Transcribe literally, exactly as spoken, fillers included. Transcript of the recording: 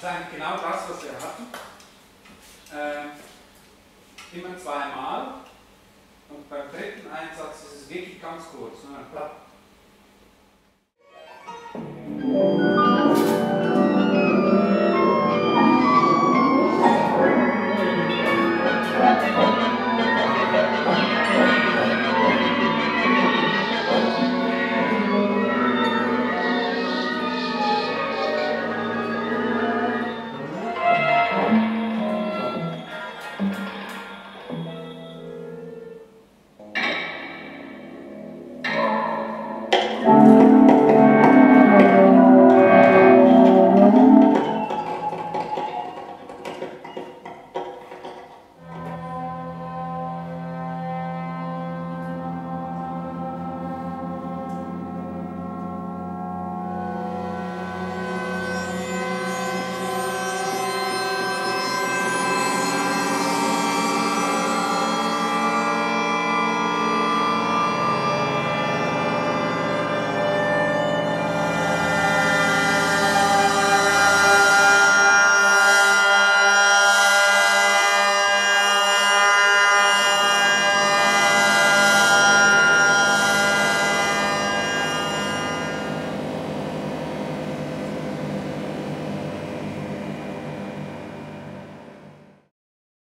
sein genau das, was wir hatten. Äh, immer zweimal. Und beim dritten Einsatz ist es wirklich ganz kurz. Ne?